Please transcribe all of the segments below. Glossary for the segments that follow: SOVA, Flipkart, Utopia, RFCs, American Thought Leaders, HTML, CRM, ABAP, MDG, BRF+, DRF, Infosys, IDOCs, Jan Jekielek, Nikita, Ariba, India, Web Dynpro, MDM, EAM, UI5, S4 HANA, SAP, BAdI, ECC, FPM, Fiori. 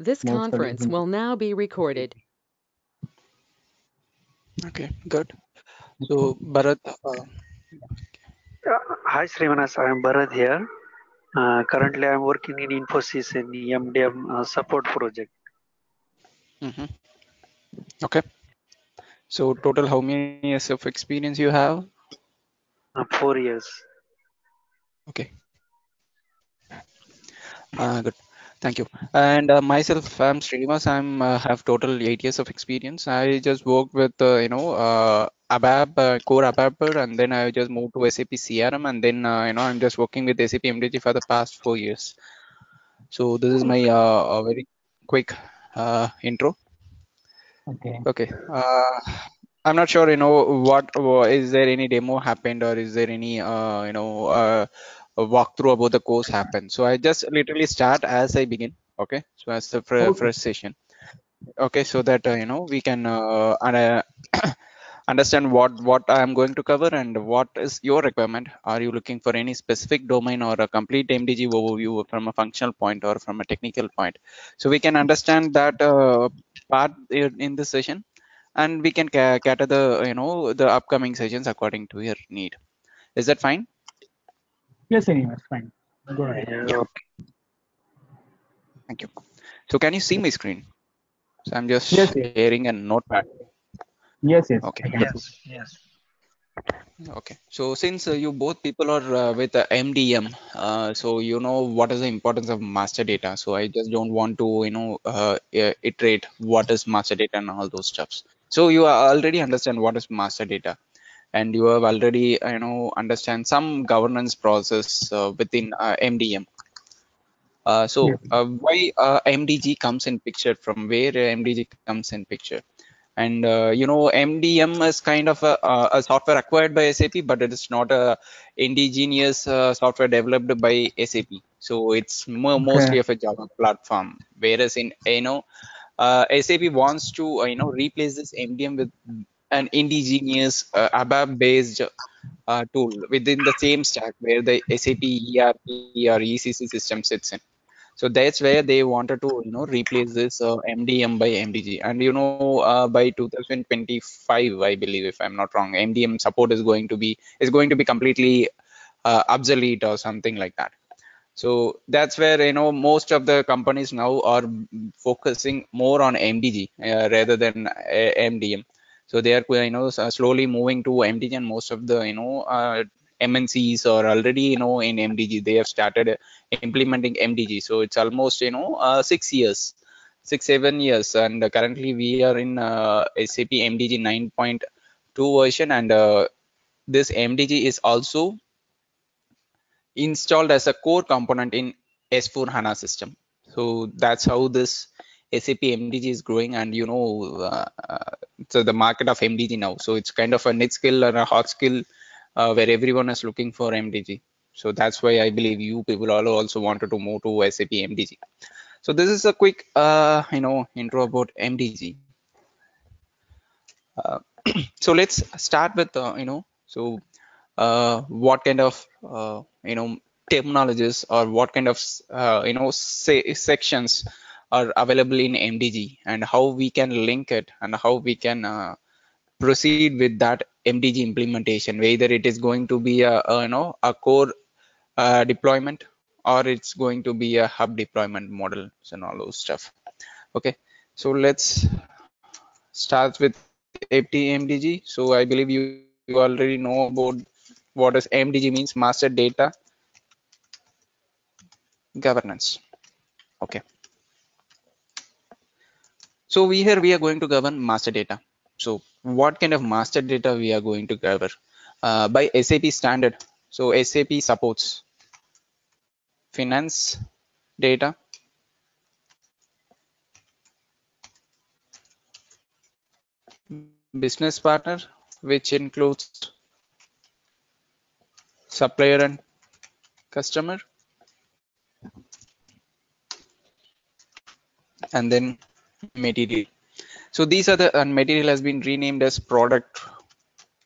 This conference will now be recorded. Okay, good. So, Bharat. Hi, Srimanas. I am Bharat here. Currently, I am working in Infosys in the MDM support project. Okay. So, total, how many years of experience you have? 4 years. Okay. Good. Thank you. And myself, I'm Srinivas. I'm have total 8 years of experience. I just worked with ABAP, core ABAP, and then I just moved to SAP CRM, and then I'm just working with SAP MDG for the past 4 years. So this is my very quick intro. Okay. Okay. I'm not sure. What is there any demo happened, or is there any a walkthrough about the course happened? So I just literally start as I begin. Okay, so as the first session. Okay, so that we can understand what I am going to cover and what is your requirement. Are you looking for any specific domain or a complete MDG overview from a functional point or from a technical point? So we can understand that part in this session, and we can cater the the upcoming sessions according to your need. Is that fine? Yes, anyway, it's fine. Go ahead. Yeah. Thank you. So, can you see my screen? So, I'm just sharing a notepad. Yes, yes. Okay. Yes, yes. Okay. So, since you both people are with MDM, so you know what is the importance of master data. So, I just don't want to, iterate what is master data and all those stuffs. So, you already understand what is master data. And you have already, understand some governance process within MDM. So why MDG comes in picture, from where MDG comes in picture. And, MDM is kind of a software acquired by SAP, but it is not a indigenous software developed by SAP. So it's mostly of a Java platform, whereas in, SAP wants to, replace this MDM with an indigenous ABAP based tool within the same stack where the SAP ERP or ECC system sits in. So that's where they wanted to replace this MDM by MDG. And by 2025, I believe, if I'm not wrong, MDM support is going to be completely obsolete or something like that. So that's where most of the companies now are focusing more on MDG rather than MDM. So they are slowly moving to MDG, and most of the MNCs are already in MDG. They have started implementing MDG. So it's almost 6, 7 years, and currently we are in SAP MDG 9.2 version, and this MDG is also installed as a core component in S4 HANA system. So that's how this SAP MDG is growing, and so the market of MDG now. So it's kind of a niche skill or a hot skill where everyone is looking for MDG. So that's why I believe you people all also wanted to move to SAP MDG. So this is a quick, intro about MDG. So let's start with, what kind of, terminologies or what kind of, sections are available in MDG, and how we can link it, and how we can proceed with that MDG implementation, whether it is going to be a core deployment, or it's going to be a hub deployment model and all those stuff. Okay, so let's start with MDG. So I believe you already know about what is MDG means: master data governance. Okay. So we are going to govern master data. So what kind of master data we are going to cover by SAP standard? So SAP supports finance data, business partner, which includes supplier and customer, and then material. So these are the, and material has been renamed as product.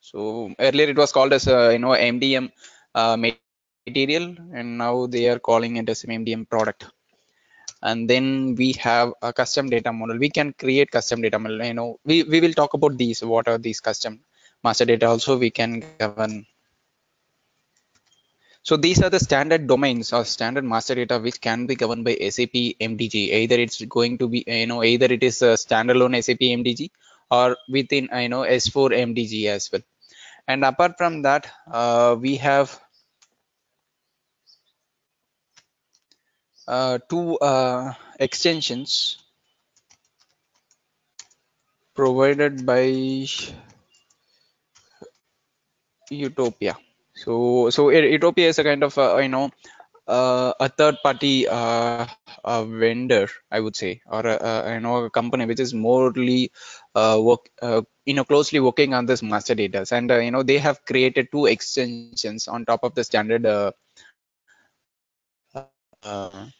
So earlier it was called as MDM material, and now they are calling it as MDM product. And then we have a custom data model. We can create custom data model. You know, we will talk about these. What are these custom master data? Also, we can govern. So these are the standard domains or standard master data which can be governed by SAP MDG. Either it's going to be, you know, either it is a standalone SAP MDG or within, you know, S4 MDG as well. And apart from that, we have two extensions provided by Utopia. So Utopia is a kind of you know, a third-party vendor, I would say, or you know, a company which is morely you know, closely working on this master data, and you know, they have created two extensions on top of the standard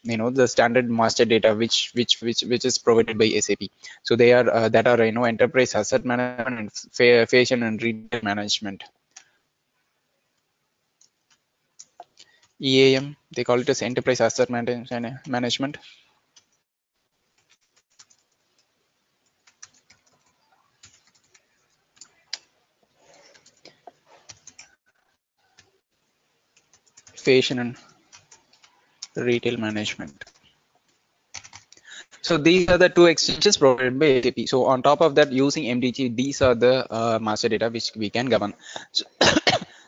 you know, the standard master data which is provided by SAP. So they are that are, you know, enterprise asset management and fashion and retail management. EAM, they call it as enterprise asset management. Fashion and retail management. So these are the two extensions provided by SAP. So on top of that, using MDG, these are the master data which we can govern. So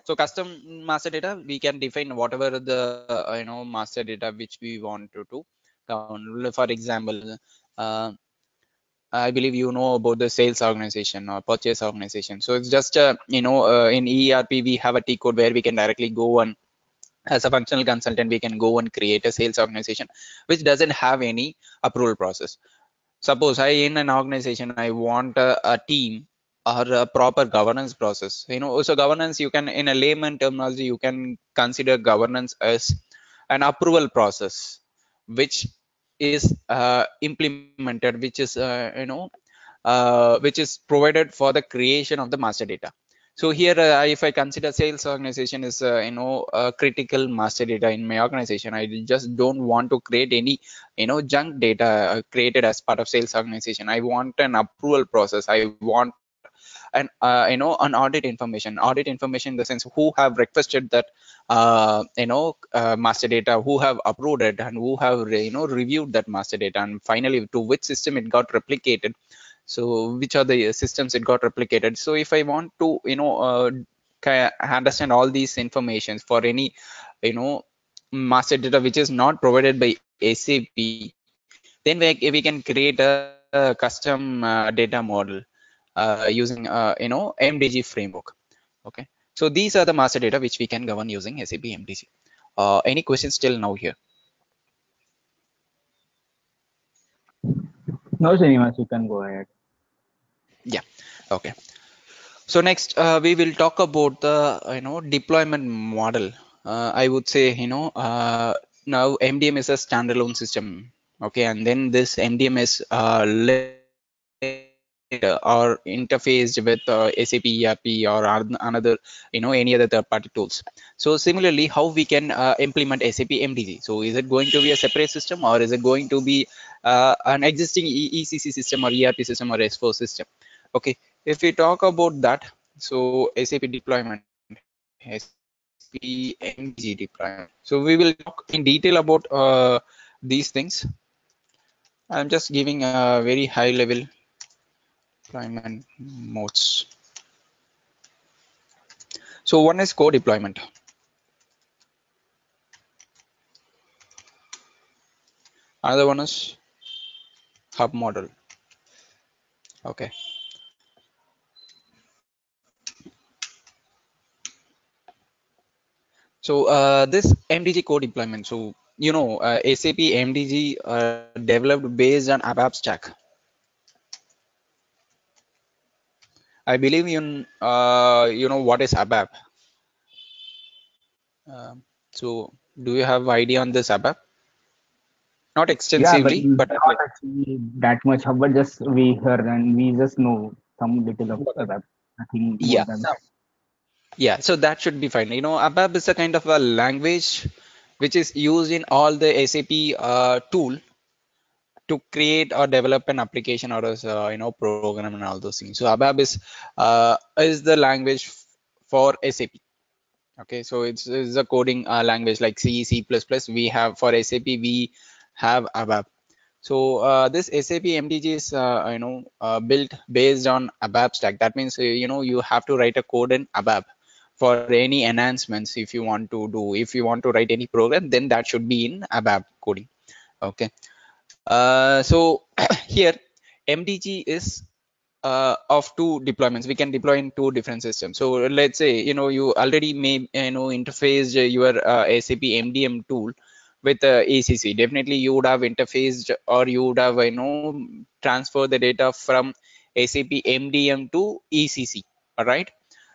so custom master data, we can define whatever the you know, master data which we want to govern. For example, I believe you know about the sales organization or purchase organization. So it's just you know, in ERP we have a T code where we can directly go and as a functional consultant we can go and create a sales organization which doesn't have any approval process. Suppose I in an organization I want a team or a proper governance process. You know, also governance, you can, in a layman terminology, you can consider governance as an approval process which is implemented, which is you know, which is provided for the creation of the master data. So here if I consider sales organization is you know, critical master data in my organization, I just don't want to create any, you know, junk data created as part of sales organization. I want an approval process. I want and you know, an audit information in the sense who have requested that you know, master data, who have approved it and who have, you know, reviewed that master data, and finally to which system it got replicated. So which are the systems it got replicated. So if I want to, you know, understand all these informations for any, you know, master data which is not provided by SAP, then we can create a custom data model using you know, MDG framework. Okay, so these are the master data which we can govern using SAP MDG. Any questions till now here? No, Srinivas, you can go ahead. Yeah, okay. So next we will talk about the, you know, deployment model. I would say, you know, now MDM is a standalone system. Okay, and then this MDM is or interfaced with SAP ERP or another, you know, any other third-party tools. So similarly, how we can implement SAP MDG? So is it going to be a separate system, or is it going to be an existing ECC system or ERP system or S4 system? Okay, if we talk about that, so SAP deployment, SAP MDG deployment. So we will talk in detail about these things. I'm just giving a very high level deployment modes. So one is co-deployment. Another one is hub model. Okay. So this MDG co-deployment. So you know, SAP MDG developed based on ABAP stack. I believe in you know what is ABAP. So do you have idea on this ABAP? Not extensively, yeah, but not actually that much. But just we heard and we just know some little of ABAP. Nothing. Yeah. Yeah. So that should be fine. You know, ABAP is a kind of a language which is used in all the SAP tool to create or develop an application or a program and all those things. So ABAP is the language for SAP. Okay, so it's a coding language like C, C++. We have for SAP, we have ABAP. So this SAP MDG is built based on ABAP stack. That means you have to write a code in ABAP for any enhancements. If you want to do, if you want to write any program, then that should be in ABAP coding. Okay, so here MDG is of two deployments. We can deploy in two different systems. So let's say you already may interfaced your SAP MDM tool with ECC. Definitely you would have interfaced, or you would have transferred the data from SAP MDM to ECC. All right,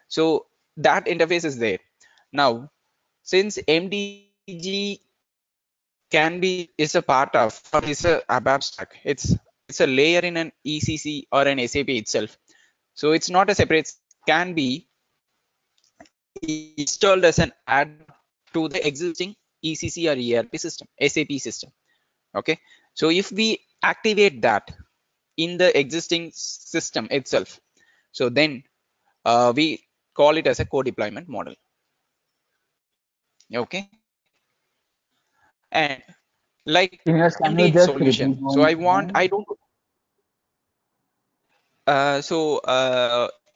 so that interface is there. Now since MDG can be is a part of, or is a ABAP stack, it's a layer in an ECC or an SAP itself. So it's not a separate, can be installed as an add to the existing ECC or ERP system, SAP system. Okay, so if we activate that in the existing system itself, so then we call it as a co-deployment model. Okay, and like any solution, so in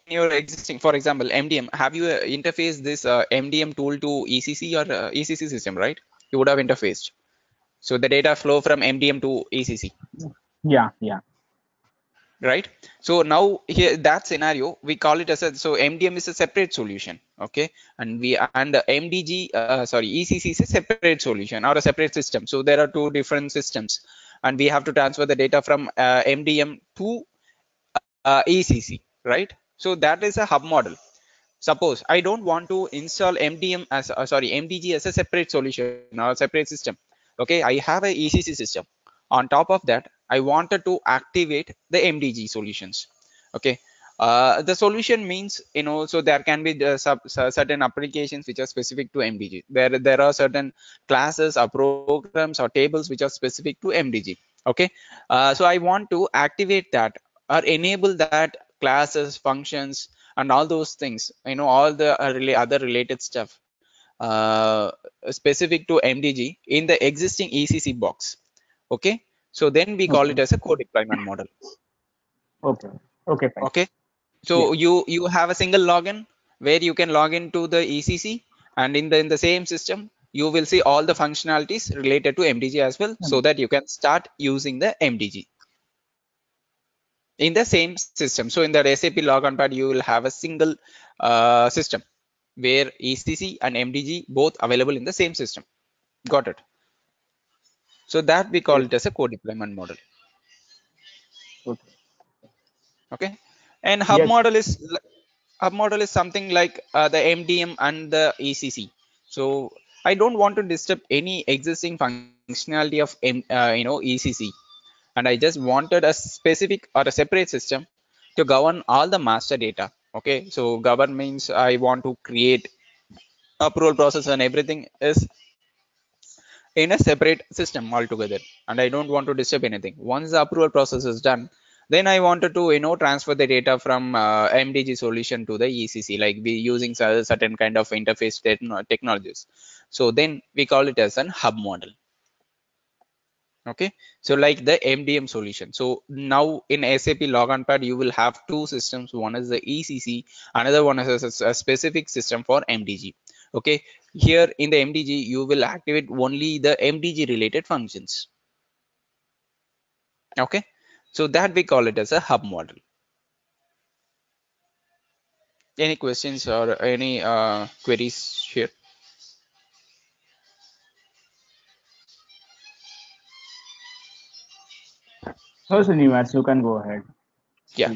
your existing, for example, MDM, have you interfaced this MDM tool to ECC or ECC system, right? You would have interfaced. So the data flow from MDM to ECC. Yeah, yeah. Right. So now here that scenario, we call it as a, so MDM is a separate solution. Okay, and the MDG, ECC is a separate solution or a separate system. So there are two different systems, and we have to transfer the data from MDM to ECC, right? So that is a hub model. Suppose I don't want to install MDG as a separate solution or a separate system. Okay, I have a ECC system. On top of that, I wanted to activate the MDG solutions. Okay, the solution means so there can be certain applications which are specific to MDG. There are certain classes or programs or tables which are specific to MDG. Okay, so I want to activate that or enable that classes, functions, and all those things. All the other related stuff specific to MDG in the existing ECC box. Okay. So then we call it as a co-deployment model. Okay. Okay. Fine. Okay. So yeah, you have a single login where you can log into the ECC, and in the same system you will see all the functionalities related to MDG as well, so that you can start using the MDG in the same system. So in the SAP logon pad, you will have a single system where ECC and MDG both available in the same system. Got it? So that we call it as a co-deployment model. Okay. Okay. And hub, yes, model is something like the MDM and the ECC. So I don't want to disturb any existing functionality of ECC, and I just wanted a specific or a separate system to govern all the master data. Okay. So govern means I want to create approval process and everything is in a separate system altogether, and I don't want to disturb anything. Once the approval process is done, then I wanted to transfer the data from MDG solution to the ECC, like we using certain kind of interface technologies. So then we call it as an hub model. Okay, so like the MDM solution. So now in SAP logon pad you will have two systems. One is the ECC, another one is a specific system for MDG. Okay, here in the MDG you will activate only the MDG related functions. Okay, so that we call it as a hub model. Any questions or any queries here? So Srinivas, you can go ahead. Yeah.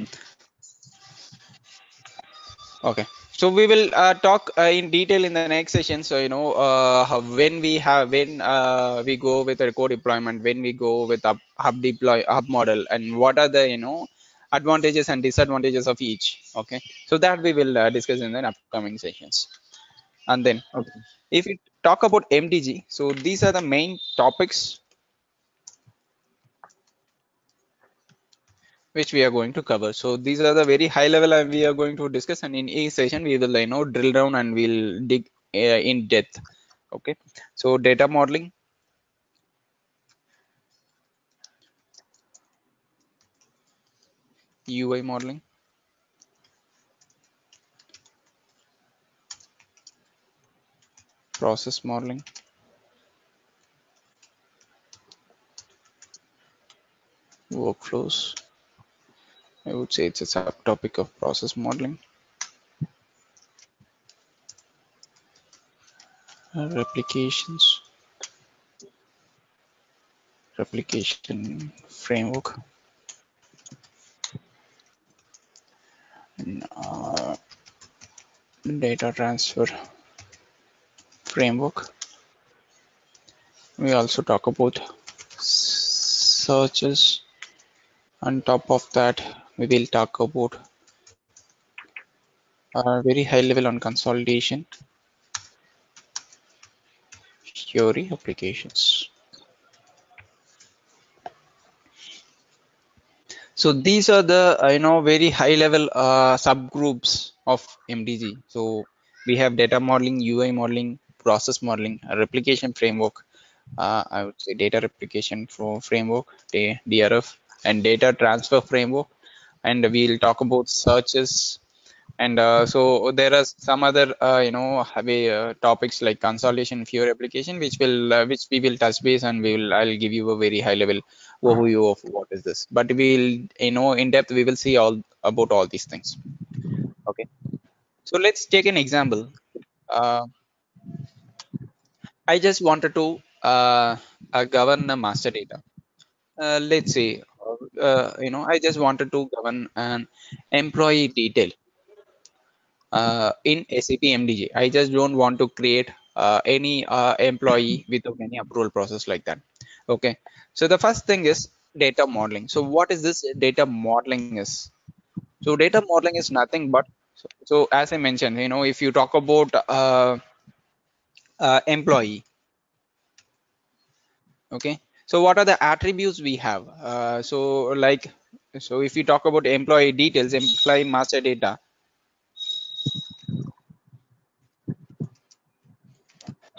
Okay. So we will talk in detail in the next session. So when we go with a co-deployment, when we go with a hub model, and what are the advantages and disadvantages of each. Okay, so that we will discuss in the upcoming sessions. And then okay, if you talk about MDG, so these are the main topics which we are going to cover. So these are the very high level we are going to discuss, and in each session we will, you know, drill down and we'll dig in depth. Okay, so data modeling. UI modeling, process modeling, workflows. I would say it's a subtopic of process modeling. Replications, replication framework. Data transfer framework. We also talk about searches. On top of that, we will talk about a very high level on consolidation, Fiori applications. So these are the, you know, very high level subgroups of MDG. So we have data modeling, UI modeling, process modeling, a replication framework. I would say data replication framework, DRF, and data transfer framework. And we'll talk about searches. And so there are some other, you know, topics like consolidation, Fiori application, which we will touch base, and I'll give you a very high level overview of what is this. But we'll, you know, in depth we will see all about all these things. Okay, so let's take an example. I just wanted to govern the master data. Let's say, you know, I just wanted to govern an employee detail. In SAP MDG, I just don't want to create any employee without any approval process like that. Okay, so the first thing is data modeling. So what is this data modeling is? So data modeling is nothing but, so as I mentioned, you know, if you talk about employee, okay, so what are the attributes we have? So like, so if you talk about employee details, employee master data.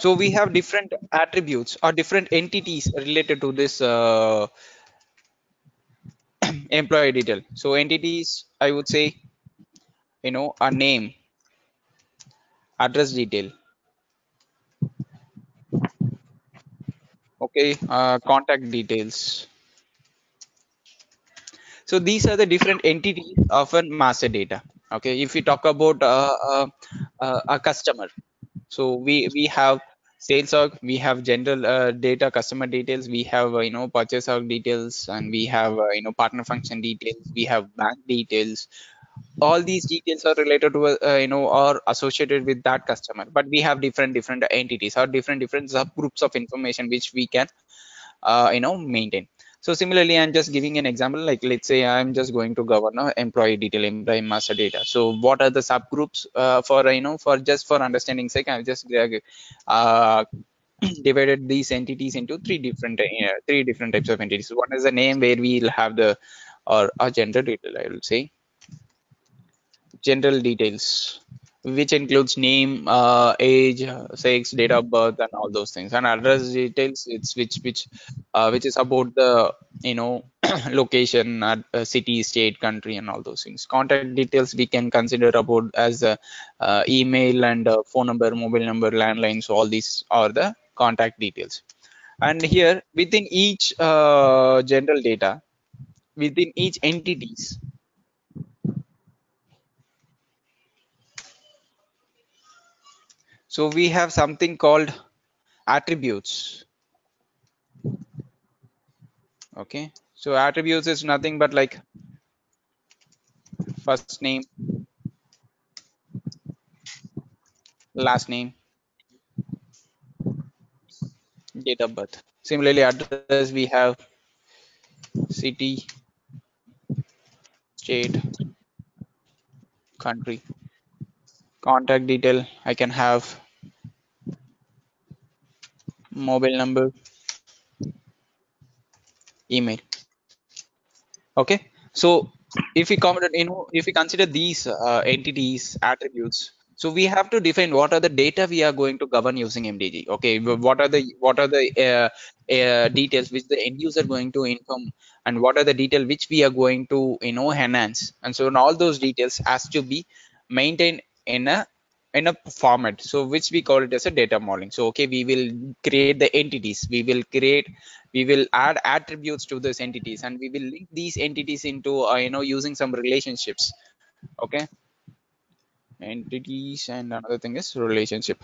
So we have different attributes or different entities related to this employee detail. So entities, I would say, you know, a name, address detail, okay, contact details. So these are the different entities of a master data. Okay, if we talk about a customer, so we have sales org, we have general data, customer details, we have you know, purchase org details, and we have you know, partner function details, we have bank details. All these details are related to you know, are associated with that customer, but we have different entities or different subgroups of information which we can you know, maintain. So similarly, I'm just giving an example, like let's say I'm just going to govern employee detail, employee master data. So what are the subgroups for, you know, for just for understanding sake, I've just divided these entities into three different types of entities. One is the name, where we'll have the or a gender detail, I will say general details, which includes name, age, sex, date of birth, and all those things. And address details, it's which is about the, you know, location, city, state, country, and all those things. Contact details we can consider about as email and phone number, mobile number, landline. So all these are the contact details. And here within each general data, within each entities, so we have something called attributes. Okay, so attributes is nothing but like first name, last name, date of birth. Similarly, address, we have city, state, country. Contact detail, I can have mobile number, email. Okay, So if we consider these entities, attributes, so we have to define what are the data we are going to govern using MDG. Okay, what are the details which the end user going to inform, and what are the details which we are going to enhance. And so all those details has to be maintained in a format, so which we call it as a data modeling. So okay, we will create the entities, we will add attributes to those entities, and we will link these entities into using some relationships. Okay, entities, and another thing is relationship.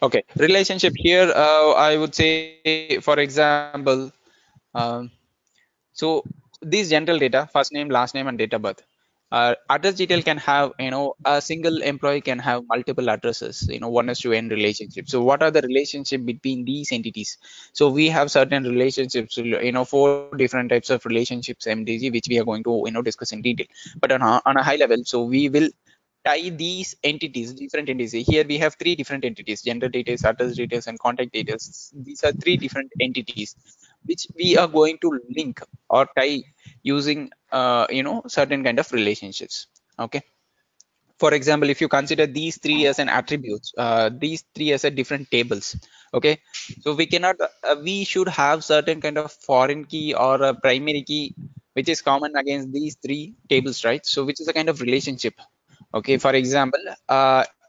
Okay, relationship here, I would say, for example, so these general data, first name, last name, and date of birth. Address detail can have, a single employee can have multiple addresses, one-to-one relationship. So what are the relationship between these entities? So we have certain relationships, 4 different types of relationships, MDG, which we are going to, discuss in detail. But on a high level, so we will tie these entities, different entities. Here we have 3 different entities: gender details, address details, and contact details. These are 3 different entities which we are going to link or tie using certain kind of relationships. Okay, for example, if you consider these 3 as an attributes, these 3 as a different tables. Okay, so we cannot we should have certain kind of foreign key or a primary key which is common against these 3 tables, right? So which is a kind of relationship. Okay, for example,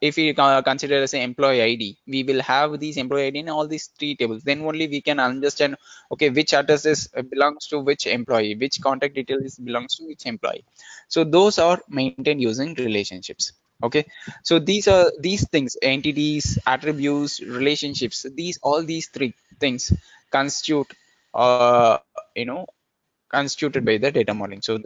if we consider as an employee ID, we will have these employee ID in all these 3 tables. Then only we can understand, okay, which addresses belongs to which employee, which contact details belongs to which employee. So those are maintained using relationships. Okay, so these things, entities, attributes, relationships, all these 3 things constitute, constituted by the data modeling. So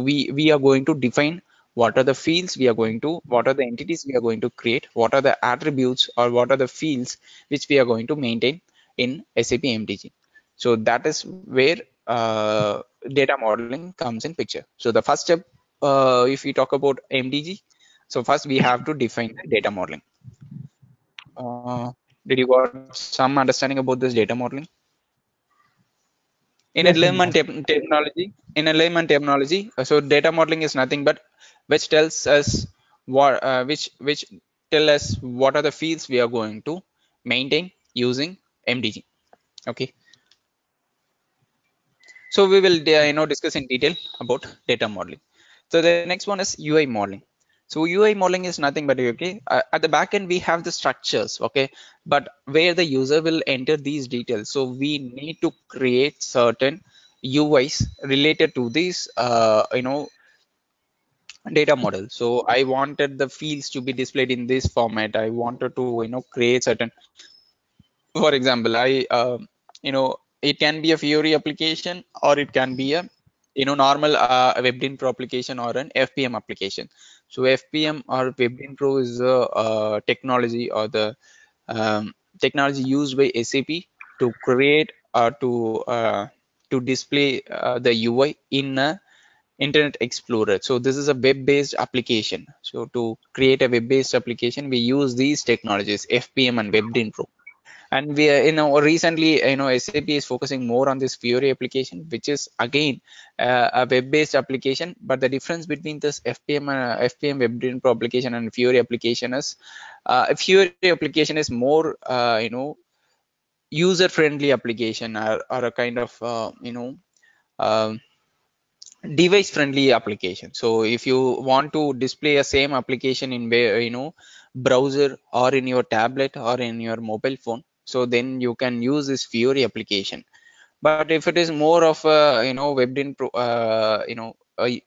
we are going to define what are the fields we are going to, what are the entities we are going to create, what are the attributes or what are the fields which we are going to maintain in SAP MDG. So that is where data modeling comes in picture. So the first step, if we talk about MDG, so first we have to define the data modeling. Did you got some understanding about this data modeling? In a layman terminology, so data modeling is nothing but which tells us what, which tell us what are the fields we are going to maintain using MDG. Okay. So we will discuss in detail about data modeling. So the next one is UI modeling. So UI modeling is nothing but, okay, at the back end we have the structures, okay, but where the user will enter these details. So we need to create certain UIs related to this, data model. So I wanted the fields to be displayed in this format. I wanted to, create certain. For example, it can be a Fiori application, or it can be a normal Web Dynpro application or an FPM application. So FPM or Web Dynpro is the technology or the technology used by SAP to create or to display the UI in Internet Explorer. So this is a web-based application. So to create a web-based application, we use these technologies, FPM and Web Dynpro. And we are, recently, SAP is focusing more on this Fiori application, which is again a web-based application. But the difference between this FPM Web Dynpro application and Fiori application is, Fiori application is more, user-friendly application, or a kind of, device-friendly application. So if you want to display a same application in, browser or in your tablet or in your mobile phone, so then you can use this Fiori application. But if it is more of a WebDynpro, a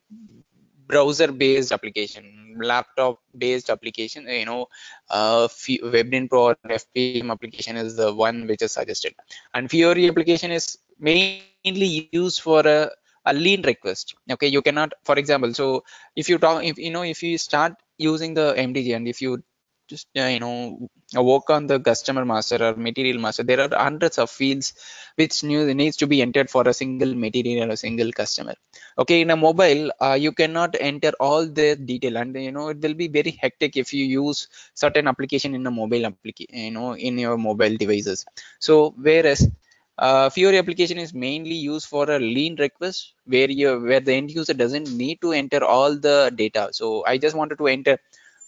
browser-based application, laptop-based application, WebDynpro or FPM application is the one which is suggested. And Fiori application is mainly used for a lean request. Okay, you cannot, for example, so if you start using the MDG and if you just work on the customer master or material master. There are hundreds of fields which needs to be entered for a single material or a single customer. Okay, in a mobile you cannot enter all the detail, and it will be very hectic if you use certain application in a mobile application, in your mobile devices. So whereas Fiori application is mainly used for a lean request where the end user doesn't need to enter all the data. So I just wanted to enter,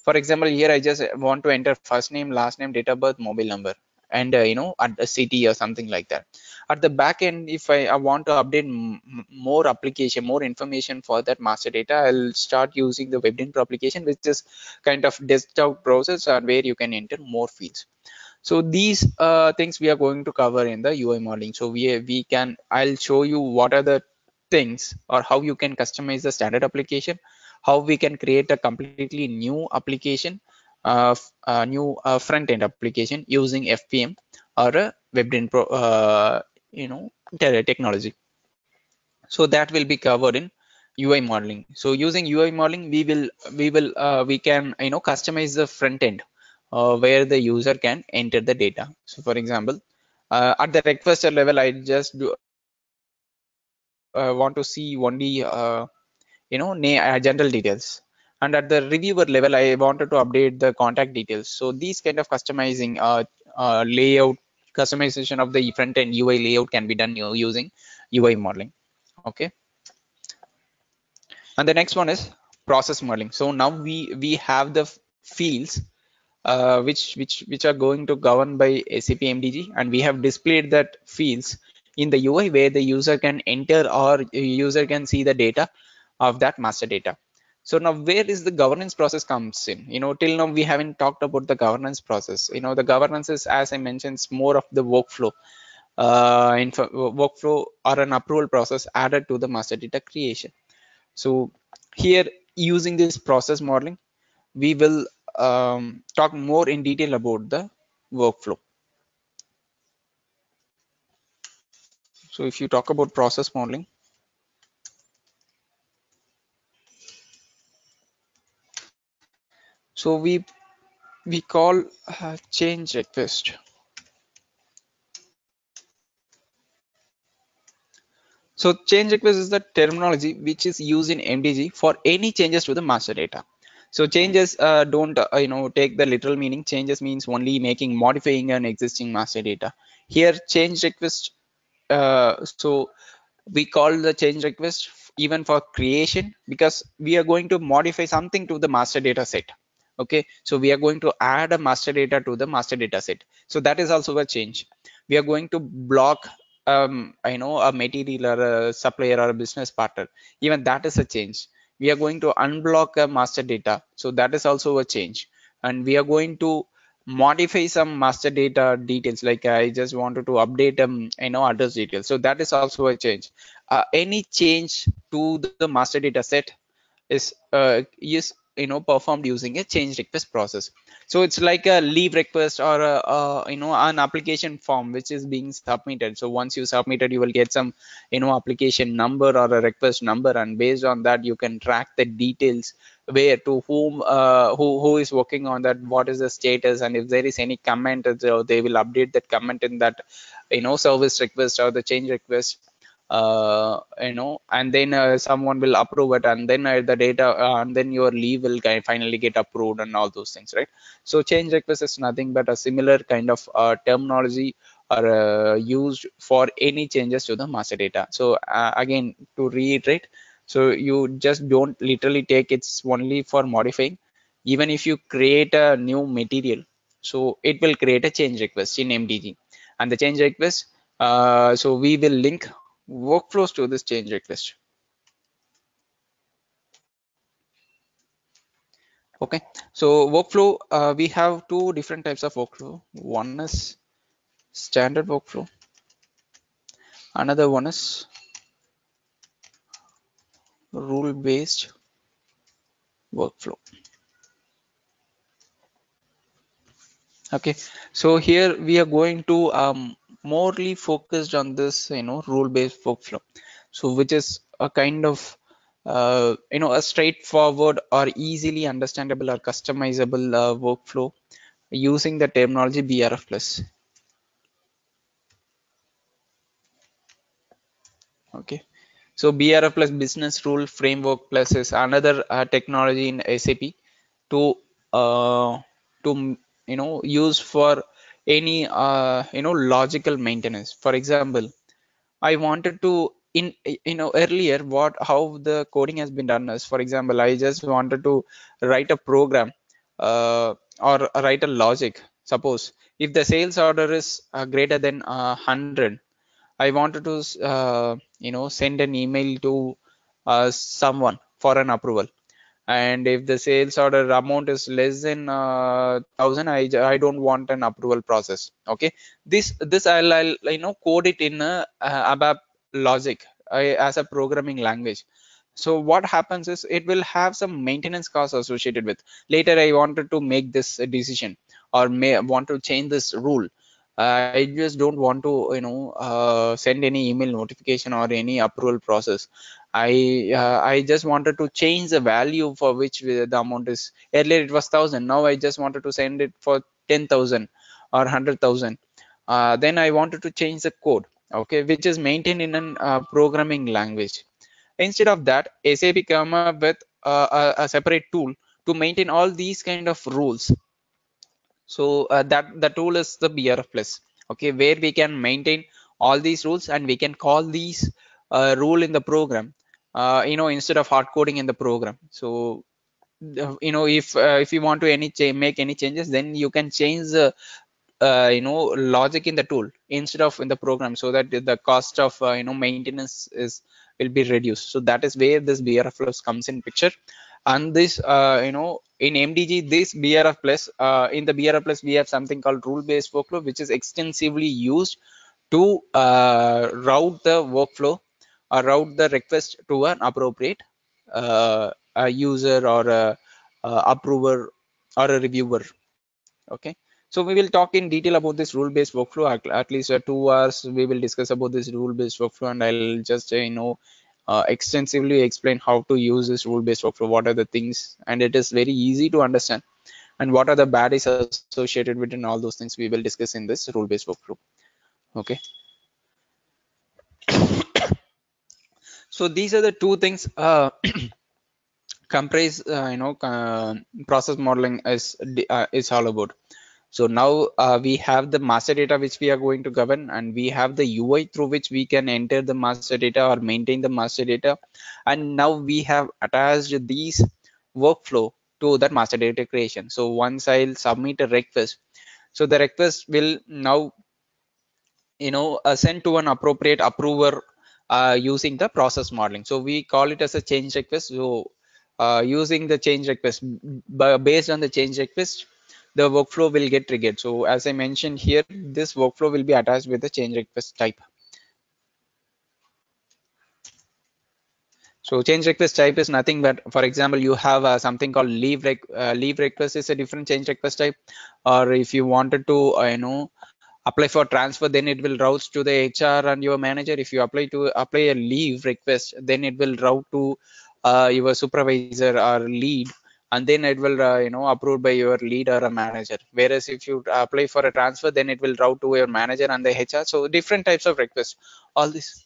for example, here I just want to enter first name, last name, date of birth, mobile number, and at the city or something like that. At the back end, if I want to update more application, more information for that master data, I'll start using the Web Dynpro application, which is kind of desktop process where you can enter more fields. So these things we are going to cover in the UI modeling. So I'll show you what are the things or how you can customize the standard application, how we can create a completely new application, new front end application using FPM or a Web Dynpro technology. So that will be covered in UI modeling. So using UI modeling, we can customize the front end. Where the user can enter the data. So for example, at the requester level, I just want to see only general details, and at the reviewer level, I wanted to update the contact details. So these kind of customizing layout customization of the front end UI layout can be done using UI modeling. Okay, and the next one is process modeling. So now we have the fields which are going to govern by SAP MDG, and we have displayed that fields in the UI where the user can enter or user can see the data of that master data. So now where is the governance process comes in? Till now we haven't talked about the governance process. The governance is, as I mentioned, more of the workflow workflow or an approval process added to the master data creation. So here, using this process modeling, we will talk more in detail about the workflow. So if you talk about process modeling, so we call change request. So change request is the terminology which is used in MDG for any changes to the master data. So changes don't take the literal meaning. Changes means only modifying an existing master data. Here change request, so we call the change request even for creation, because we are going to modify something to the master data set. Okay, so we are going to add a master data to the master data set, so that is also a change. We are going to block a material or a supplier or a business partner, even that is a change. We are going to unblock a master data, so that is also a change. And we are going to modify some master data details, like I just wanted to update address details, so that is also a change. Any change to the master data set is performed using a change request process. So it's like a leave request or an application form which is being submitted. So once you submitted, you will get some application number or a request number, and based on that you can track the details, where to whom, who is working on that, what is the status, and if there is any comment, they will update that comment in that service request or the change request. And then someone will approve it, and then the data, and then your leave will finally get approved, and all those things, right? So change request is nothing but a similar kind of terminology are used for any changes to the master data. So again, to reiterate, so you just don't literally take it's only for modifying. Even if you create a new material, so it will create a change request in MDG, and the change request, so we will link workflows to this change request. Okay, so workflow, we have two different types of workflow. One is standard workflow, another one is rule based workflow. Okay, so here we are going to morely focused on this rule based workflow, so which is a kind of a straightforward or easily understandable or customizable workflow using the terminology BRF+. Okay, so BRF+ business rule framework plus is another technology in SAP to use for any logical maintenance. For example, I wanted to earlier how the coding has been done is, for example, I just wanted to write a program or write a logic. Suppose if the sales order is greater than 100, I wanted to send an email to someone for an approval. And if the sales order amount is less than 1,000, I don't want an approval process. Okay, this I'll code it in ABAP logic as a programming language. So what happens is it will have some maintenance costs associated with. Later I wanted to make this decision or may want to change this rule. I just don't want to send any email notification or any approval process. I just wanted to change the value for which the amount is. Earlier it was 1,000. Now I just wanted to send it for 10,000 or 100,000. Then I wanted to change the code, okay, which is maintained in an programming language. Instead of that, SAP come up with a separate tool to maintain all these kind of rules. So that the tool is the BRF+, okay, where we can maintain all these rules and we can call these rule in the program, instead of hard coding in the program. So if you want to make any changes, then you can change the logic in the tool instead of in the program, so that the cost of maintenance will be reduced. So that is where this BRF+ comes in picture. And this in MDG, this BRF+, in the BRF+, we have something called rule-based workflow, which is extensively used to route the workflow or route the request to an appropriate user or a approver or a reviewer. Okay, so we will talk in detail about this rule-based workflow. At least 2 hours we will discuss about this rule-based workflow, and I'll just extensively explain how to use this rule-based workflow, what are the things, and it is very easy to understand, and what are the baddies associated with, and all those things we will discuss in this rule-based workflow. Okay. So these are the two things process modeling is all about. So now we have the master data which we are going to govern, and we have the UI through which we can enter the master data or maintain the master data. And now we have attached these workflow to that master data creation. So once I'll submit a request, so the request will now send to an appropriate approver using the process modeling. So we call it as a change request. So using the change request, based on the change request, the workflow will get triggered. So as I mentioned here, this workflow will be attached with the change request type. So change request type is nothing but, for example, you have something called leave request is a different change request type. Or if you wanted to apply for transfer, then it will route to the HR and your manager. If you apply a leave request, then it will route to your supervisor or lead, and then it will approved by your lead or a manager. Whereas if you apply for a transfer, then it will route to your manager and the HR. So different types of requests, all this.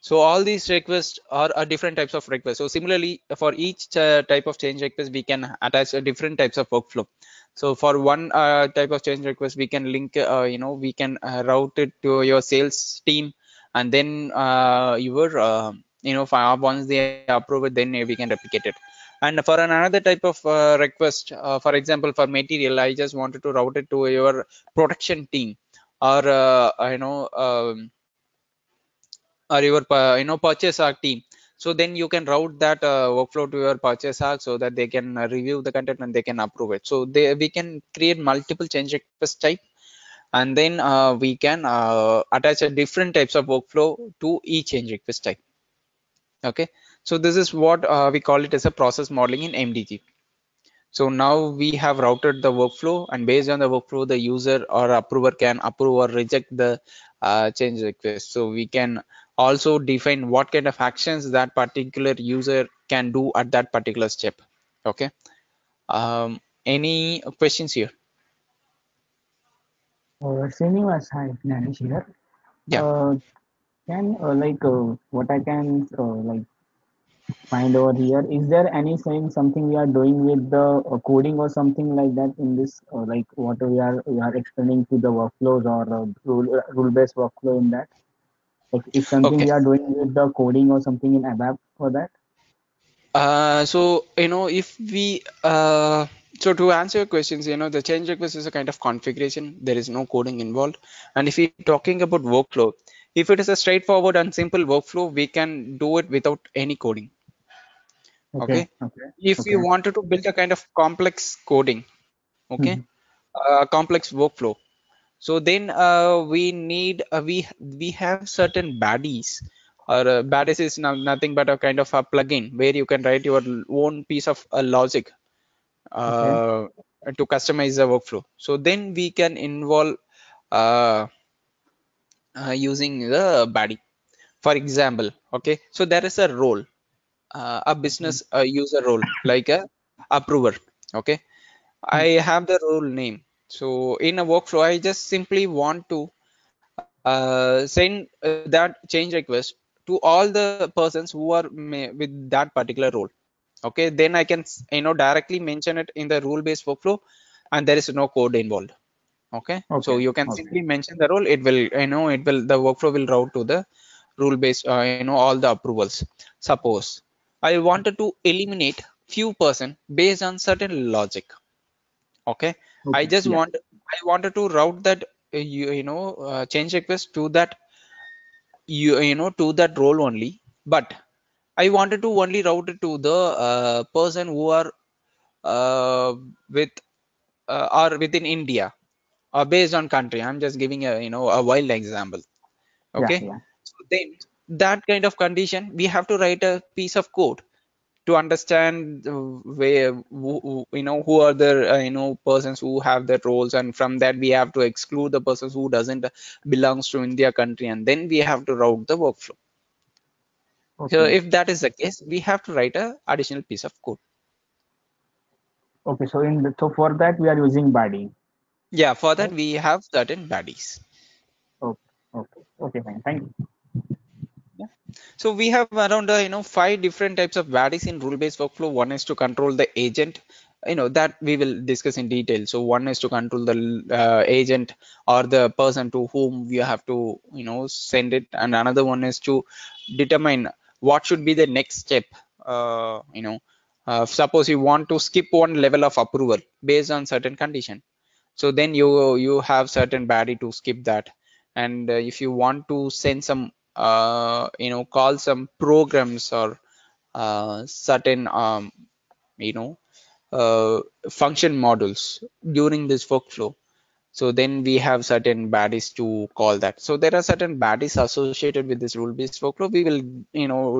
So all these requests are different types of requests. So similarly, for each type of change request, we can attach different types of workflow. So for one type of change request, we can link, we can route it to your sales team, and then once they approve it, then we can replicate it. And for another type of request, for example, for material, I just wanted to route it to your production team, or your purchase arc team. So then you can route that workflow to your purchase arc, so that they can review the content and they can approve it. So we can create multiple change request type, and then we can attach a different types of workflow to each change request type. Okay, so this is what we call it as a process modeling in MDG. So now we have routed the workflow, and based on the workflow, the user or approver can approve or reject the change request. So we can also define what kind of actions that particular user can do at that particular step. Okay. Any questions here? Srinivas, hi, Nanish here. Yeah. What I can find over here, is there something we are doing with the coding or something like that in this, what we are explaining to the workflows or rule-based workflow in that? Like, is something we are doing with the coding or something in ABAP for that? So to answer your questions, the change request is a kind of configuration. There is no coding involved. And if we're talking about workflow, if it is a straightforward and simple workflow, we can do it without any coding. If you wanted to build a kind of complex coding, complex workflow, so then we have certain baddies. Or BAdIs is nothing but a kind of a plugin where you can write your own piece of logic to customize the workflow. So then we can involve using the BAdI. For example, so there is a role, a business user role, like a approver. I have the role name. So in a workflow, I just simply want to send that change request to all the persons who are with that particular role. Then I can directly mention it in the rule based workflow, and there is no code involved. So you can simply mention the role. It will the workflow will route to the rule based all the approvals. Suppose I wanted to eliminate few person based on certain logic. I just wanted to route that change request to that to that role only, but I wanted to only route it to the person who are within India or based on country. I'm just giving a a wild example. So then that kind of condition, we have to write a piece of code to understand where who are the persons who have their roles, and from that we have to exclude the persons who doesn't belongs to India country, and then we have to route the workflow. So if that is the case, we have to write a additional piece of code. So in the, for that we are using BAdI. Yeah, for that we have certain BAdIs. Fine. Thank you. So we have around 5 different types of BAdIs in rule-based workflow. One is to control the agent, that we will discuss in detail. So one is to control the agent or the person to whom we have to send it, and another one is to determine what should be the next step. Suppose you want to skip one level of approval based on certain condition, so then you have certain BAdI to skip that. And if you want to send some call some programs or certain function models during this workflow, so then we have certain BAdIs to call that. So there are certain BAdIs associated with this rule-based workflow. We will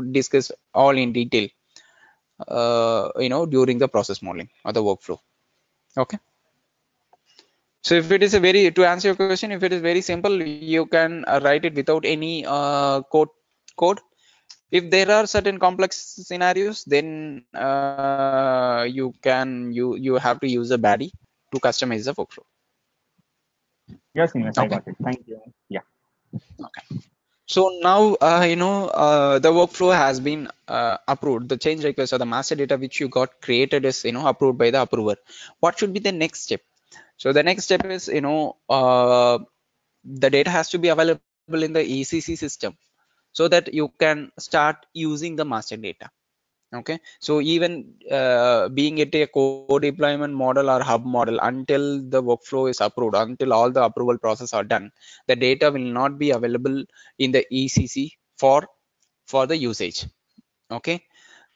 discuss all in detail during the process modeling or the workflow. So if it is a very, to answer your question, if it is very simple, you can write it without any code. If there are certain complex scenarios, then you have to use a BAdI to customize the workflow. Yes, I got it. Thank you. So now the workflow has been approved. The change request or the master data which you got created is approved by the approver. What should be the next step? So the next step is, the data has to be available in the ECC system so that you can start using the master data. So even being it a co-deployment model or hub model, until the workflow is approved, until all the approval process are done, the data will not be available in the ECC for the usage.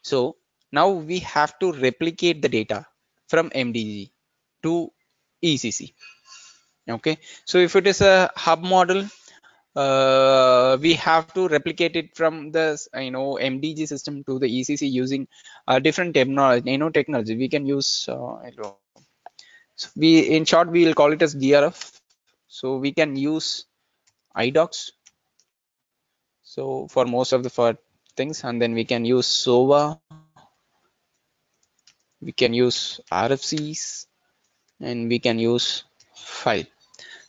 So now we have to replicate the data from MDG to ECC. So if it is a hub model, we have to replicate it from the MDG system to the ECC using different technology. We can use in short we will call it as DRF. So we can use IDOCs. So for most of the things, and then we can use SOVA, we can use RFCs, and we can use file.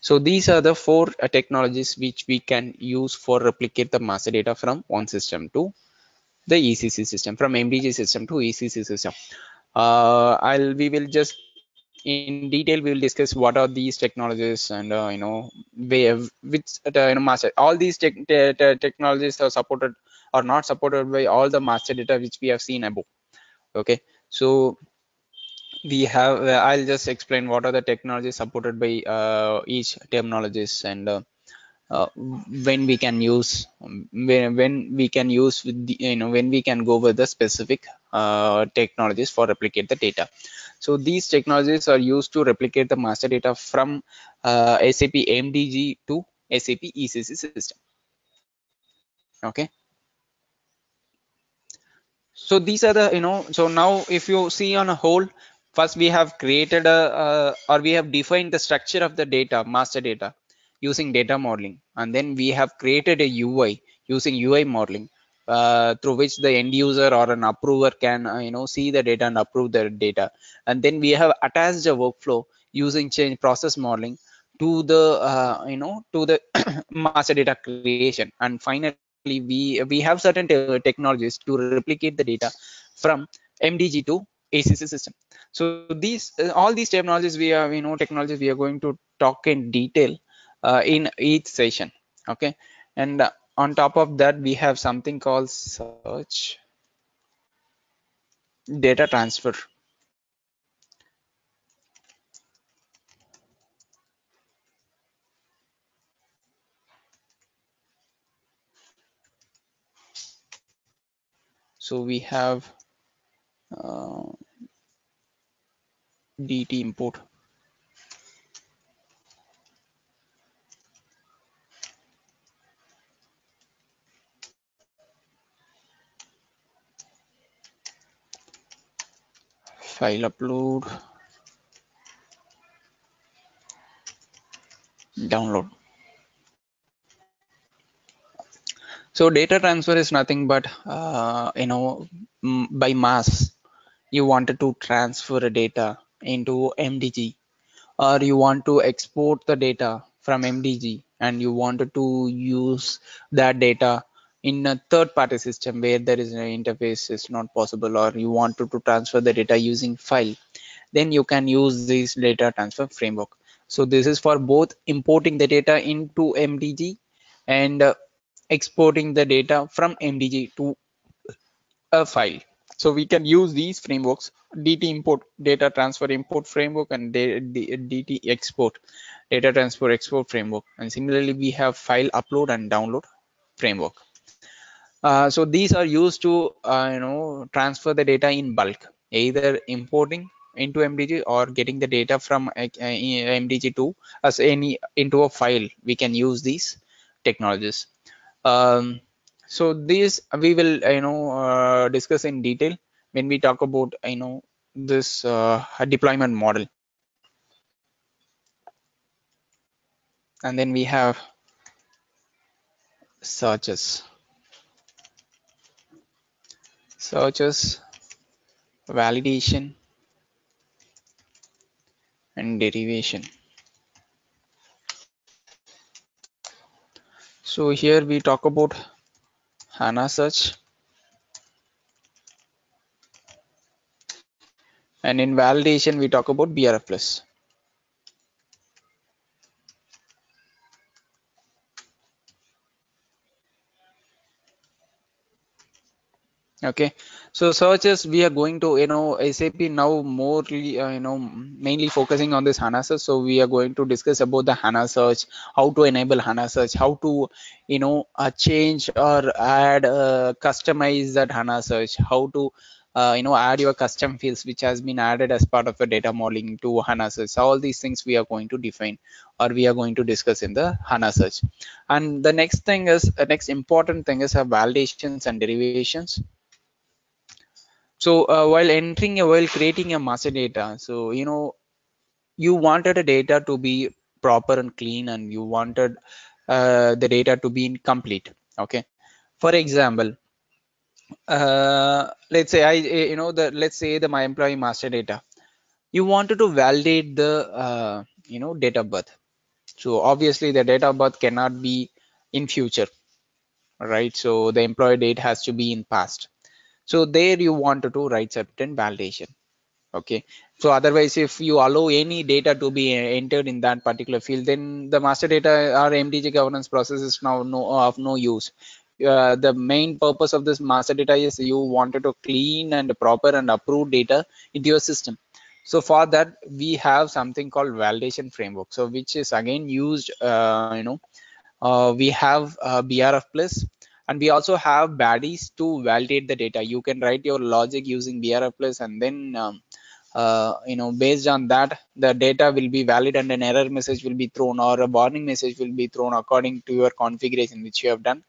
So these are the four technologies which we can use for replicate the master data from one system to the ECC system, from MDG system to ECC system. We will just in detail we will discuss what are these technologies, and master, all these technologies are supported or not supported by all the master data which we have seen above. Okay, so we have I'll just explain what are the technologies supported by each terminologies, and when we can use, when we can use with the, when we can go with the specific technologies for replicate the data. So these technologies are used to replicate the master data from SAP MDG to SAP ECC system. Okay, so these are the, so now if you see on a whole, first we have created a or we have defined the structure of the data, master data, using data modeling, and then we have created a UI using UI modeling, through which the end user or an approver can see the data and approve their data. And then we have attached a workflow using change process modeling to the to the master data creation. And finally we have certain technologies to replicate the data from MDG to ACC system. So these all these technologies we have, technologies we are going to talk in detail in each session. Okay, and on top of that we have something called search data transfer. So we have DT import. File upload, download. So data transfer is nothing but by mass you wanted to transfer a data into MDG, or you want to export the data from MDG and you wanted to use that data in a third party system where there is an interface is not possible, or you want to transfer the data using file, then you can use this data transfer framework. So this is for both importing the data into MDG and exporting the data from MDG to a file. So we can use these frameworks, DT import, data transfer import framework, and DT export, data transfer export framework. And similarly we have file upload and download framework. So these are used to transfer the data in bulk, either importing into MDG or getting the data from MDG to as any into a file. We can use these technologies. So these we will discuss in detail when we talk about this deployment model. And then we have searches. Searches, validation, and derivation. So here we talk about HANA search, and in validation we talk about BRF+. Okay, so searches we are going to, SAP now more mainly focusing on this HANA search. So we are going to discuss about the HANA search, how to enable HANA search, how to change or add customize that HANA search, how to add your custom fields which has been added as part of a data modeling to HANA search. All these things we are going to define or we are going to discuss in the HANA search. And the next thing is, the next important thing is validations and derivations. So while creating a master data, so you wanted a data to be proper and clean, and you wanted the data to be incomplete. Okay, For example, let's say my employee master data, you wanted to validate the date of birth. So obviously the date of birth cannot be in future, right? So the employee date has to be in past. So there you wanted to write certain validation. Okay, so otherwise if you allow any data to be entered in that particular field, then the master data or MDG governance process is now of no use. The main purpose of this master data is you wanted to clean and proper and approved data into your system. So for that we have something called validation framework, so which is again used, we have BRF+ and we also have baddies to validate the data. You can write your logic using BRF+ and then based on that the data will be valid and an error message will be thrown or a warning message will be thrown according to your configuration which you have done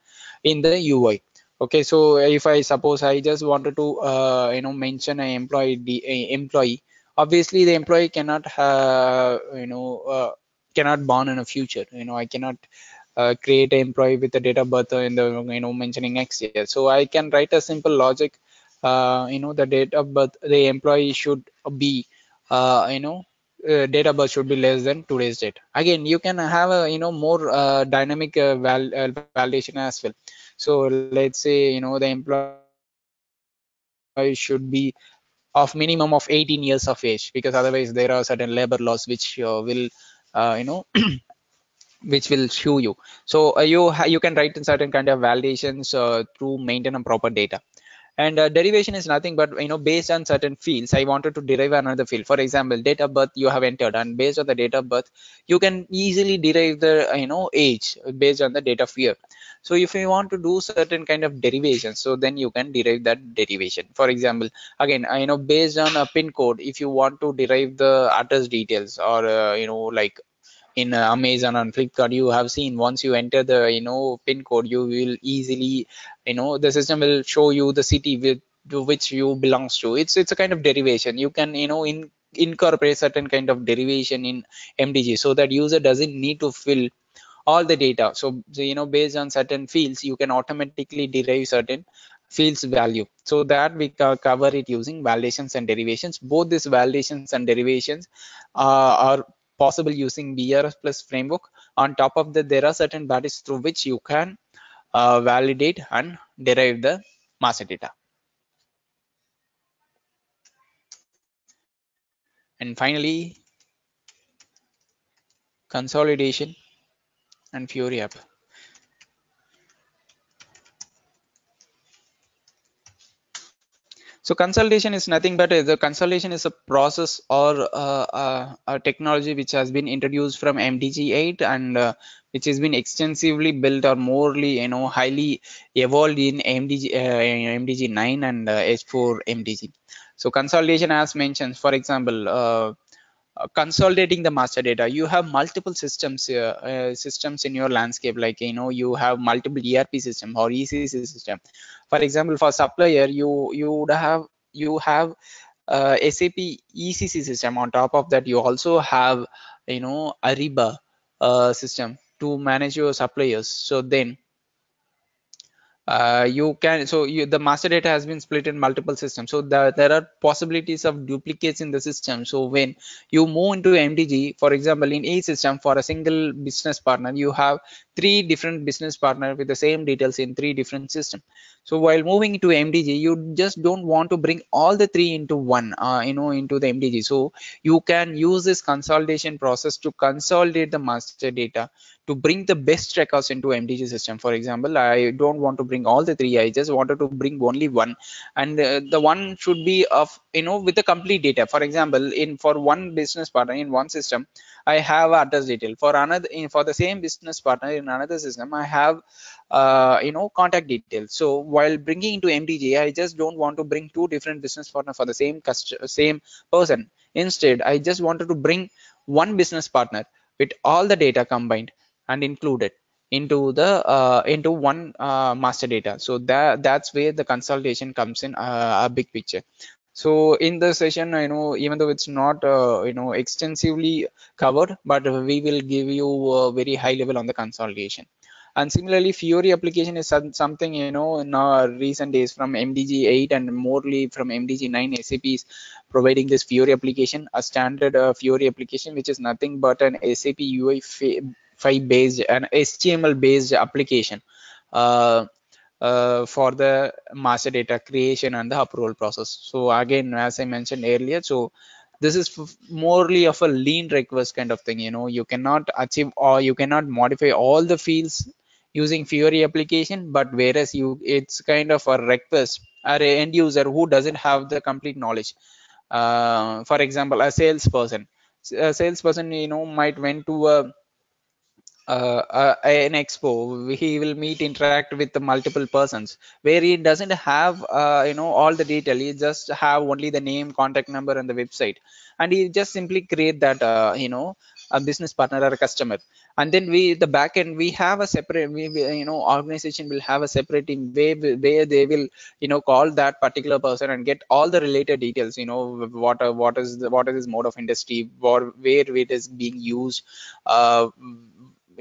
in the UI. Okay, so if I suppose I just wanted to mention an employee, obviously the employee cannot cannot born in the future. I cannot create an employee with a date of birth in the mentioning next year. So I can write a simple logic, the date of birth, the employee should be date of birth should be less than today's date. Again, you can have a more dynamic validation as well. So let's say the employee should be of minimum of 18 years of age, because otherwise there are certain labor laws which will which will show you. So you can write in certain kind of validations through maintain and proper data. And derivation is nothing but based on certain fields I wanted to derive another field. For example, date of birth you have entered, and based on the date of birth you can easily derive the age based on the date of year. So if you want to do certain kind of derivation, so then you can derive that derivation. For example, again based on a pin code, if you want to derive the address details or like in Amazon and Flipkart, you have seen once you enter the pin code, you will easily the system will show you the city with to which you belongs to. It's a kind of derivation. You can incorporate certain kind of derivation in MDG, so that user doesn't need to fill all the data. So based on certain fields you can automatically derive certain fields value. So that we cover it using validations and derivations. Both these validations and derivations are possible using BRF+ framework. On top of that, there are certain badges through which you can validate and derive the master data. And finally, consolidation and Fiori app. So consolidation is nothing but the consolidation is a process or a technology which has been introduced from MDG 8 and which has been extensively built or morely highly evolved in MDG 9 and S4 MDG. So consolidation, as mentioned, for example, consolidating the master data. You have multiple systems systems in your landscape, like you have multiple ERP system or ECC system. For example, for supplier you have SAP ECC system. On top of that you also have Ariba system to manage your suppliers. So then the master data has been split in multiple systems, so there are possibilities of duplicates in the system. So when you move into MDG, for example, in a system for a single business partner, you have 3 different business partners with the same details in 3 different systems. So while moving to MDG, you just don't want to bring all the 3 into one into the MDG. So you can use this consolidation process to consolidate the master data to bring the best records into MDG system. For example, I don't want to bring all the 3, I just wanted to bring only one, and the one should be of with the complete data. For example, for one business partner in one system I have address detail, for another for the same business partner in another system I have contact details. So while bringing into MDG, I just don't want to bring 2 different business partner for the same person. Instead, I just wanted to bring one business partner with all the data combined and included into the into one master data. So that's where the consolidation comes in a big picture. So in the session, even though it's not extensively covered, but we will give you a very high level on the consolidation. And similarly, Fiori application is something, you know, in our recent days from MDG 8 and morely from MDG 9, SAP is providing this Fiori application, a standard Fiori application, which is nothing but an SAP UI5 based and HTML based application for the master data creation and the approval process. So again, as I mentioned earlier, so this is morely of a lean request kind of thing. You know, you cannot achieve or you cannot modify all the fields using Fiori application, but whereas it's kind of a request or an end user who doesn't have the complete knowledge. For example, a salesperson, you know, might went to an expo. He will interact with the multiple persons where he doesn't have you know, all the detail. He just have only the name, contact number and the website, and he just simply create that you know, a business partner or a customer. And then the back end, we have a separate, you know, organization will have a separate team where they will, you know, call that particular person and get all the related details. You know, what is this mode of industry, where it is being used, you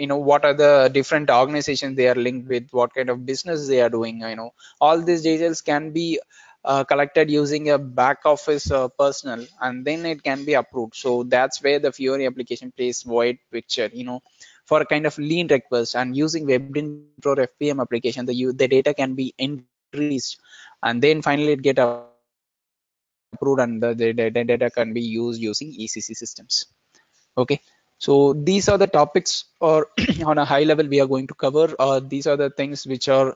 know, what are the different organizations they are linked with, what kind of business they are doing. You know, all these details can be collected using a back office personnel, and then it can be approved. So that's where the Fiori application plays void picture, you know, for a kind of lean request. And using Web Dynpro FPM application, the data can be increased, and then finally it get approved, and the data can be used using ECC systems. Okay, so these are the topics, or on a high level we are going to cover. These are the things which are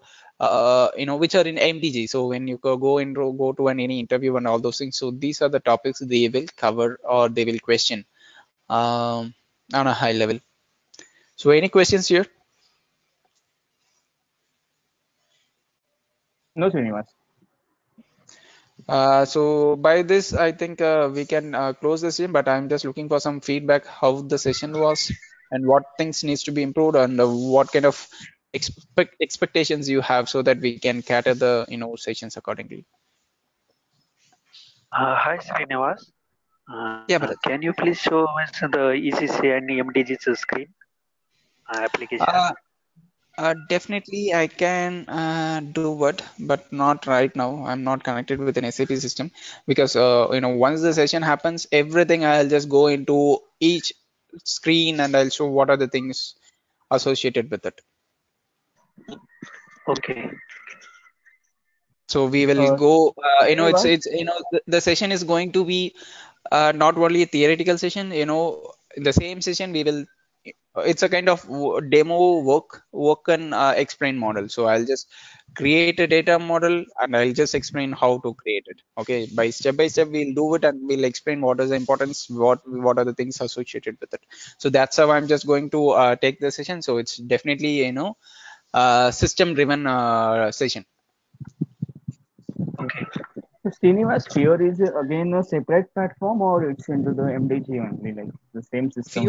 you know, which are in MDG. So when you go to any interview and all those things, so these are the topics they will cover or they will question on a high level. So any questions here? No, Srinivas. So by this, I think we can close the session, but I'm just looking for some feedback, how the session was and what things needs to be improved, and what kind of expectations you have, so that we can cater the, you know, sessions accordingly. Hi Srinivas. Yeah, but can you please show us the ECC and MDG screen application? Definitely I can do what, but not right now. I'm not connected with an SAP system, because you know, once the session happens, everything I'll just go into each screen and I'll show what are the things associated with it. Okay, so we will go you know, it's you know, the session is going to be not only a theoretical session. You know, in the same session we will, it's a kind of demo work and explain model. So I'll just create a data model and I'll just explain how to create it. Okay, by step we'll do it, and we'll explain what is the importance, what are the things associated with it. So that's how I'm just going to take the session. So it's definitely, you know, system driven session. Okay, Srinivas, Fiori is again a separate platform, or it's into the MDG only, like the same system?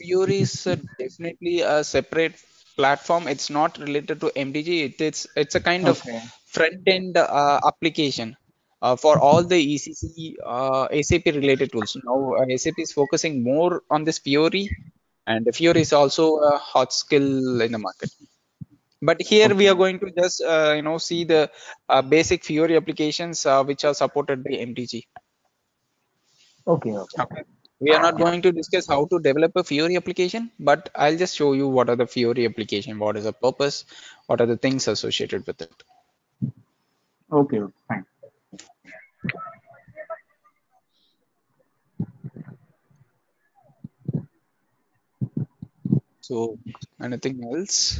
Fiori is definitely a separate platform. It's not related to MDG. It's a kind of front end application for all the ECC SAP related tools. Now SAP is focusing more on this Fiori, and Fiori is also a hot skill in the market. But here we are going to just you know, see the basic Fiori applications which are supported by MDG. Okay. We are not going to discuss how to develop a Fiori application, but I'll just show you what are the Fiori application, what is the purpose, what are the things associated with it. Okay, fine. So anything else?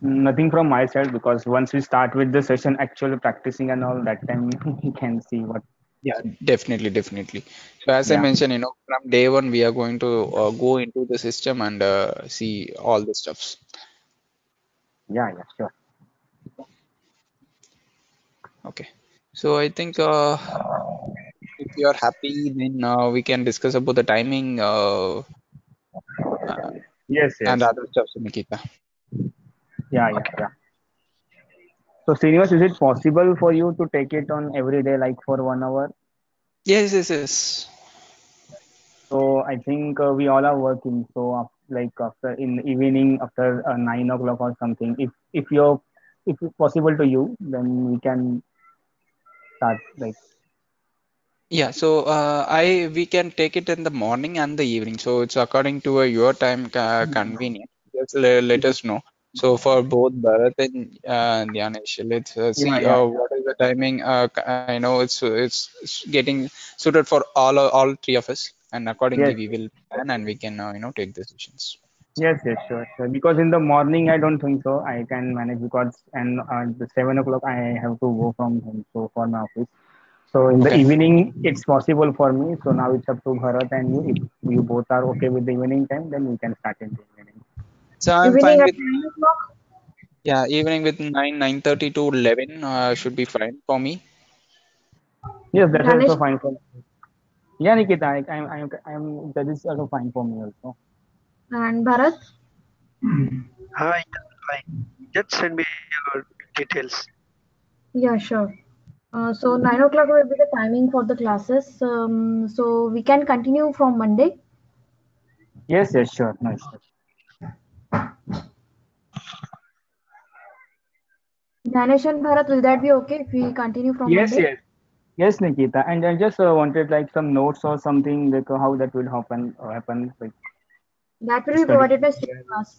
Nothing from my side, because once we start with the session, actually practicing and all that time, you can see what. Yeah, definitely. So as I mentioned, you know, from day one we are going to go into the system and see all the stuffs. Yeah, sure. Okay, so I think if you are happy, then we can discuss about the timing. Yes. And other stuff, Nikita. Yeah. So Srinivas, is it possible for you to take it on every day, like for 1 hour? Yes. So I think we all are working. So like after in the evening after 9 o'clock or something. If it's possible to you, then we can start like. Yeah, so we can take it in the morning and the evening. So it's according to your time convenient. Just let us know. So for both Bharat and Dhyanesh, let's see what is the timing. I know it's getting suited for all three of us, and accordingly we will plan and we can take decisions. Yes, sure. Because in the morning I don't think so I can manage, because and the 7 o'clock I have to go from home, so for my office. So in the evening it's possible for me. So now it's up to Bharat and you. If you both are okay with the evening time, then we can start in the evening. So I'm fine with 9 o'clock. Yeah, evening with 9:30 to 11 should be fine for me. Yes, that's also fine for me. Yeah, Nikita, I'm that is also fine for me also. And Bharat? Hi, fine. Just send me your details. Yeah, sure. So 9 o'clock will be the timing for the classes. So we can continue from Monday. Yes, sure. Nice. Ganesh and Bharat, will that be okay if we continue from Monday? Yes, Nikita. And I just wanted like some notes or something, like how that will happen. Like, that will be provided by student class.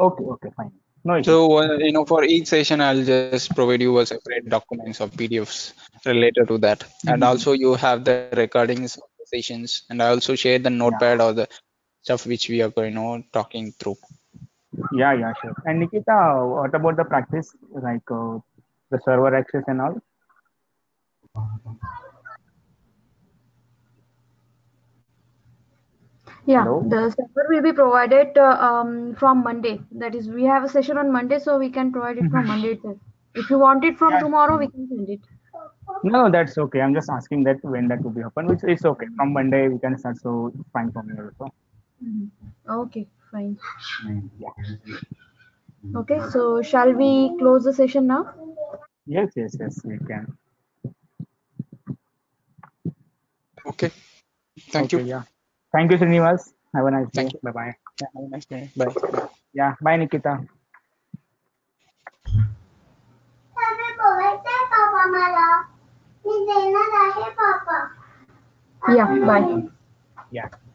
Okay, fine. No issue. So for each session, I'll just provide you a separate documents or PDFs related to that, and also you have the recordings of the sessions, and I also share the notepad or the stuff which we are talking through. Yeah, sure. And Nikita, what about the practice, like the server access and all? Yeah. Hello? The server will be provided from Monday. That is, we have a session on Monday, so we can provide it from Monday itself. If you want it from tomorrow, we can send it. No, that's okay. I'm just asking that when that will be open, which is okay. From Monday, we can start, so fine for me also. Okay, fine. Yeah. Okay, so shall we close the session now? Yes, we can. Okay. Thank you. Yeah. Thank you, Srinivas. Have a nice day. Bye-bye. Yeah, have a nice day. Bye. Yeah, bye, Nikita. Yeah, bye. Yeah.